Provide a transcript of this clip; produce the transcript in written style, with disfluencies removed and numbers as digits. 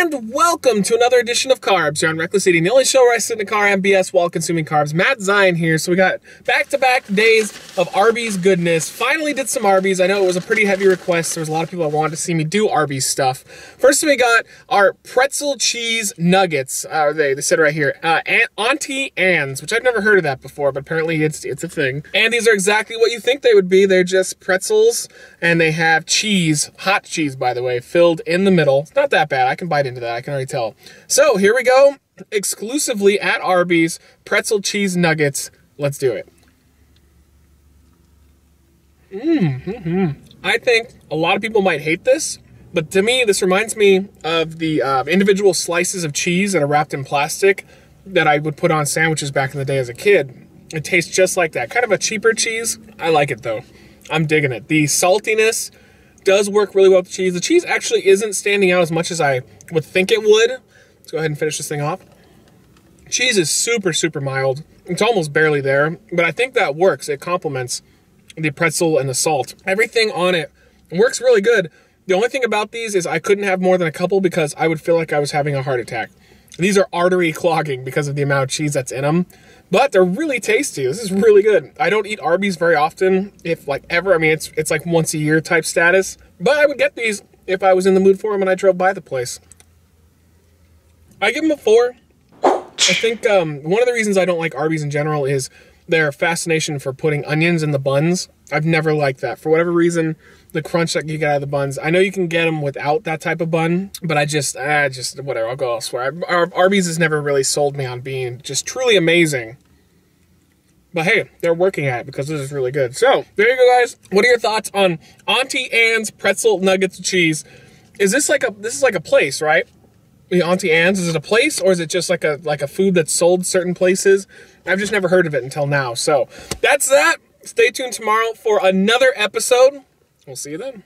And welcome to another edition of Carbs here on Reckless Eating, the only show where I sit in the car and BS while consuming carbs. Matt Zion here. So we got back-to-back days of Arby's goodness. Finally did some Arby's. I know it was a pretty heavy request. There was a lot of people that wanted to see me do Arby's stuff. First we got our pretzel cheese nuggets. They said right here, Auntie Anne's, which I've never heard of that before, but apparently it's a thing. And these are exactly what you think they would be. They're just pretzels, and they have cheese, hot cheese, by the way, filled in the middle. It's not that bad. I can bite into that. I can already tell. So here we go. Exclusively at Arby's, pretzel cheese nuggets. Let's do it. I think a lot of people might hate this, but to me, this reminds me of the individual slices of cheese that are wrapped in plastic that I would put on sandwiches back in the day as a kid. It tastes just like that. Kind of a cheaper cheese. I like it though. I'm digging it. The saltiness does work really well with the cheese. The cheese actually isn't standing out as much as I would think it would. Let's go ahead and finish this thing off. Cheese is super, super mild. It's almost barely there, but I think that works. It complements the pretzel and the salt. Everything on it works really good. The only thing about these is I couldn't have more than a couple because I would feel like I was having a heart attack. These are artery clogging because of the amount of cheese that's in them, but they're really tasty. This is really good. I don't eat Arby's very often, if like ever. I mean, it's like once a year type status, but I would get these if I was in the mood for them and I drove by the place. I give them a 4. I think one of the reasons I don't like Arby's in general is their fascination for putting onions in the buns. I've never liked that. For whatever reason, the crunch that you get out of the buns. I know you can get them without that type of bun, but I just whatever, I'll go elsewhere. Arby's has never really sold me on being just truly amazing. But hey, they're working at it because this is really good. So there you go, guys. What are your thoughts on Auntie Anne's pretzel nuggets and cheese? Is this like a place, right? The Auntie Anne's, is it a place or is it just like a food that's sold certain places? I've just never heard of it until now. So that's that. Stay tuned tomorrow for another episode. We'll see you then.